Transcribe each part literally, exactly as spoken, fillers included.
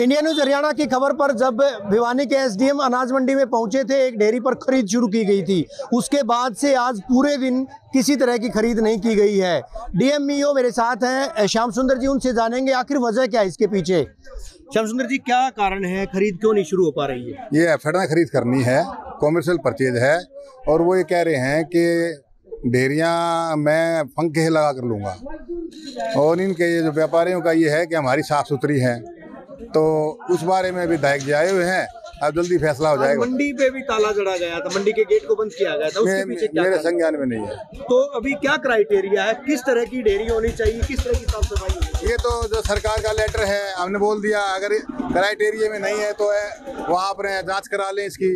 India News Haryana की खबर पर जब भिवानी के एसडीएम अनाज मंडी में पहुंचे थे, एक डेयरी पर खरीद शुरू की गई थी। उसके बाद से आज पूरे दिन किसी तरह की खरीद नहीं की गई है। डीएमईओ मेरे साथ हैं श्याम सुंदर जी, उनसे जानेंगे आखिर वजह क्या है इसके पीछे। श्याम सुंदर जी, क्या कारण है, खरीद क्यों नहीं शुरू हो पा रही है? ये एफर्ड में खरीद करनी है, कॉमर्शियल परचेज है, और वो ये कह रहे हैं कि डेयरियाँ मैं पंखे लगा कर लूँगा, और इनके ये जो व्यापारियों का ये है कि हमारी साफ़ सुथरी है, तो उस बारे में विधायक जी आए हुए हैं, अब जल्दी फैसला हो जाएगा। मंडी पे भी ताला जड़ा गया था, मंडी के गेट को बंद किया गया था, उसके पीछे क्या? मेरे संज्ञान में नहीं है। तो अभी क्या क्राइटेरिया है, किस तरह की डेयरी होनी चाहिए, किस तरह की साफ सफाई होनी चाहिए? ये तो जो सरकार का लेटर है, हमने बोल दिया अगर क्राइटेरिया में नहीं है तो वहाँ पर जाँच करा लें इसकी,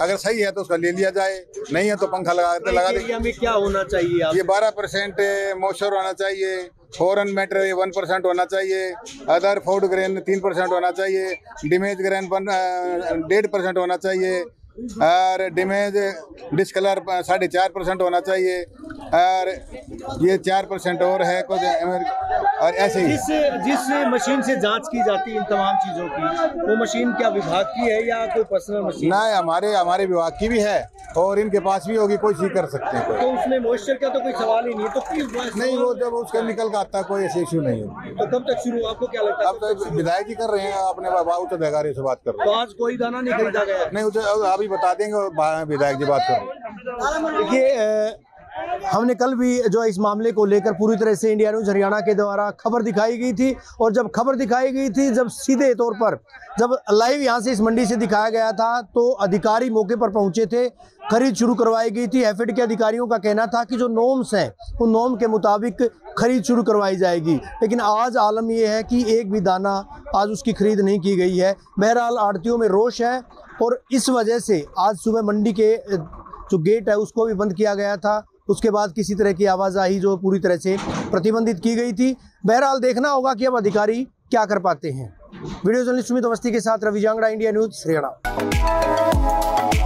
अगर सही है तो उसका ले लिया जाए, नहीं है तो पंखा लगा लगा दें। क्या होना चाहिए? ये बारह परसेंट मॉइस्चर होना चाहिए, फॉरन मैटर वन परसेंट होना चाहिए, अदर फूड ग्रेन तीन परसेंट होना चाहिए, डिमेज ग्रेन डेढ़ परसेंट होना चाहिए, और डिमेज डिस्कलर साढ़े चार परसेंट होना चाहिए, और ये चार परसेंट और है कुछ, और ऐसे ही। जिस जिस मशीन से जांच की जाती है इन तमाम चीज़ों की, वो मशीन क्या विभाग की है या कोई पर्सनल मशीन? ना, हमारे हमारे विभाग की भी है और इनके पास भी होगी, कोई चीज कर सकते हैं। तो उसमें मॉइस्चर का तो कोई सवाल ही नहीं है, तो प्लीज नहीं, वो जब उसका निकल का आता कोई ऐसे इश्यू नहीं है। तो कब तक शुरू, आपको क्या लगता है? आप तो विधायक जी कर रहे हैं, आपने बाबू तो अधिकारी से बात कर रहे हैं। तो आज कोई दाना नहीं खरीदा गया? नहीं, आप ही बता देंगे और विधायक जी बात कर रहे हैं। ये हमने कल भी जो इस मामले को लेकर पूरी तरह से इंडिया न्यूज हरियाणा के द्वारा खबर दिखाई गई थी, और जब खबर दिखाई गई थी, जब सीधे तौर पर जब लाइव यहाँ से इस मंडी से दिखाया गया था, तो अधिकारी मौके पर पहुँचे थे, खरीद शुरू करवाई गई थी। एफएड के अधिकारियों का कहना था कि जो नॉर्म्स हैं उन नॉर्म के मुताबिक खरीद शुरू करवाई जाएगी, लेकिन आज आलम यह है कि एक भी दाना आज उसकी खरीद नहीं की गई है। बहरहाल आड़तियों में रोष है, और इस वजह से आज सुबह मंडी के जो गेट है उसको भी बंद किया गया था। उसके बाद किसी तरह की आवाजाही जो पूरी तरह से प्रतिबंधित की गई थी। बहरहाल देखना होगा कि अब अधिकारी क्या कर पाते हैं। वीडियो जर्नलिस्ट सुमित अवस्थी के साथ रवि जांगड़ा, इंडिया न्यूज हरियाणा।